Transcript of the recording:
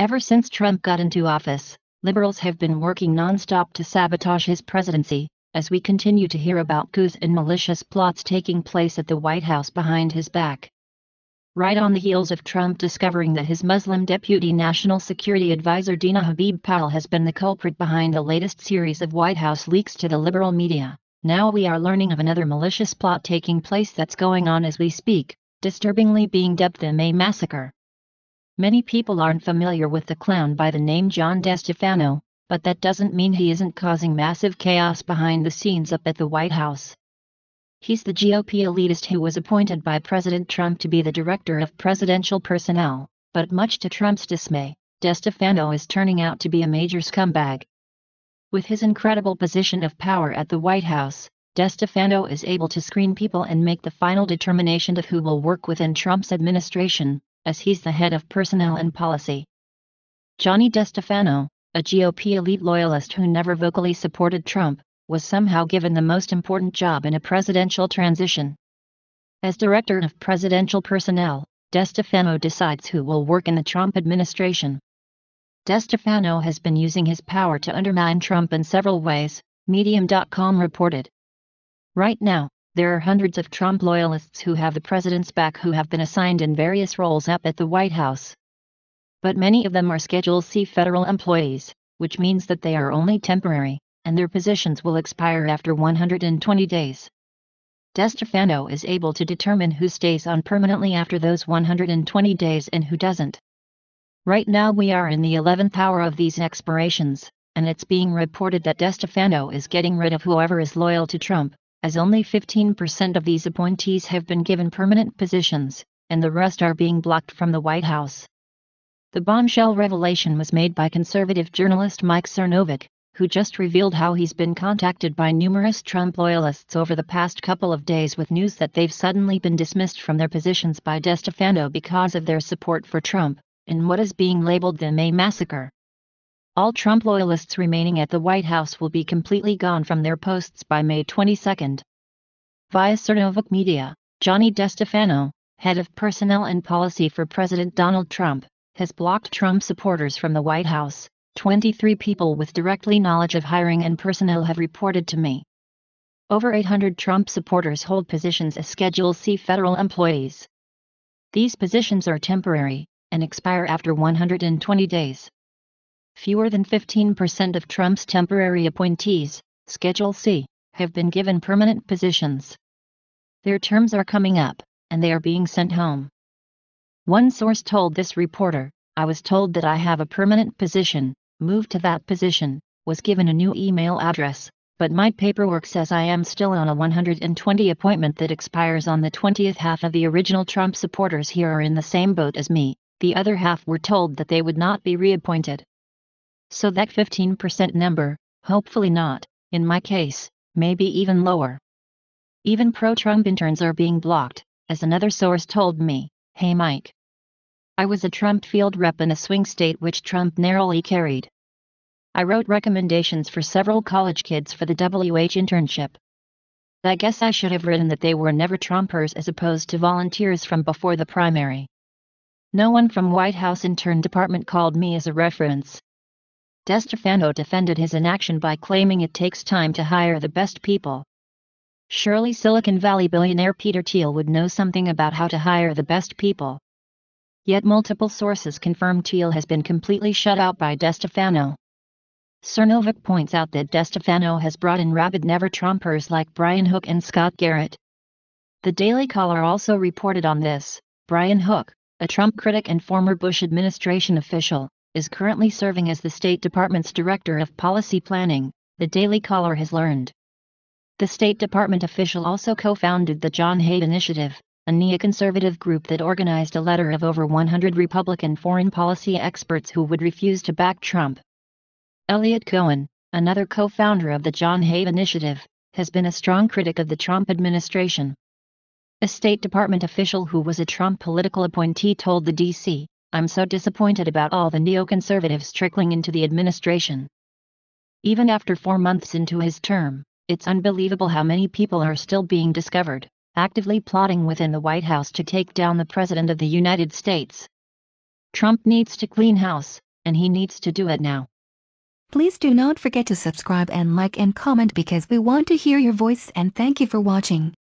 Ever since Trump got into office, liberals have been working nonstop to sabotage his presidency, as we continue to hear about coups and malicious plots taking place at the White House behind his back. Right on the heels of Trump discovering that his Muslim deputy national security advisor Dina Habib Powell has been the culprit behind the latest series of White House leaks to the liberal media, now we are learning of another malicious plot taking place that's going on as we speak, disturbingly being dubbed the May Massacre. Many people aren't familiar with the clown by the name John DeStefano, but that doesn't mean he isn't causing massive chaos behind the scenes up at the White House. He's the GOP elitist who was appointed by President Trump to be the director of presidential personnel, but much to Trump's dismay, DeStefano is turning out to be a major scumbag. With his incredible position of power at the White House, DeStefano is able to screen people and make the final determination of who will work within Trump's administration, as he's the head of personnel and policy. Johnny DeStefano, a GOP elite loyalist who never vocally supported Trump, was somehow given the most important job in a presidential transition. As director of presidential personnel, DeStefano decides who will work in the Trump administration. DeStefano has been using his power to undermine Trump in several ways, Medium.com reported. Right now, there are hundreds of Trump loyalists who have the president's back who have been assigned in various roles up at the White House. But many of them are Schedule C federal employees, which means that they are only temporary, and their positions will expire after 120 days. DeStefano is able to determine who stays on permanently after those 120 days and who doesn't. Right now we are in the 11th hour of these expirations, and it's being reported that DeStefano is getting rid of whoever is loyal to Trump, as only 15% of these appointees have been given permanent positions, and the rest are being blocked from the White House. The bombshell revelation was made by conservative journalist Mike Cernovich, who just revealed how he's been contacted by numerous Trump loyalists over the past couple of days with news that they've suddenly been dismissed from their positions by DeStefano because of their support for Trump, in what is being labeled the May Massacre. All Trump loyalists remaining at the White House will be completely gone from their posts by May 22. Via Cernovich Media, Johnny DeStefano, head of personnel and policy for President Donald Trump, has blocked Trump supporters from the White House. 23 people with directly knowledge of hiring and personnel have reported to me. Over 800 Trump supporters hold positions as Schedule C federal employees. These positions are temporary and expire after 120 days. Fewer than 15% of Trump's temporary appointees, Schedule C, have been given permanent positions. Their terms are coming up, and they are being sent home. One source told this reporter, "I was told that I have a permanent position, moved to that position, was given a new email address, but my paperwork says I am still on a 120 appointment that expires on the 20th." Half of the original Trump supporters here are in the same boat as me. The other half were told that they would not be reappointed. So that 15% number, hopefully not, in my case, maybe even lower. Even pro-Trump interns are being blocked, as another source told me, "Hey Mike. I was a Trump field rep in a swing state which Trump narrowly carried. I wrote recommendations for several college kids for the WH internship. I guess I should have written that they were never Trumpers as opposed to volunteers from before the primary. No one from White House intern department called me as a reference." DeStefano defended his inaction by claiming it takes time to hire the best people. Surely Silicon Valley billionaire Peter Thiel would know something about how to hire the best people. Yet multiple sources confirm Thiel has been completely shut out by DeStefano. Cernovich points out that DeStefano has brought in rabid never-Trumpers like Brian Hook and Scott Garrett. The Daily Caller also reported on this. Brian Hook, a Trump critic and former Bush administration official, is currently serving as the State Department's Director of Policy Planning, the Daily Caller has learned. The State Department official also co-founded the John Hay Initiative, a neoconservative group that organized a letter of over 100 Republican foreign policy experts who would refuse to back Trump. Elliot Cohen, another co-founder of the John Hay Initiative, has been a strong critic of the Trump administration. A State Department official who was a Trump political appointee told the D.C., "I'm so disappointed about all the neoconservatives trickling into the administration. Even after 4 months into his term, it's unbelievable how many people are still being discovered, actively plotting within the White House to take down the President of the United States. Trump needs to clean house, and he needs to do it now. Please do not forget to subscribe and like and comment because we want to hear your voice, and thank you for watching.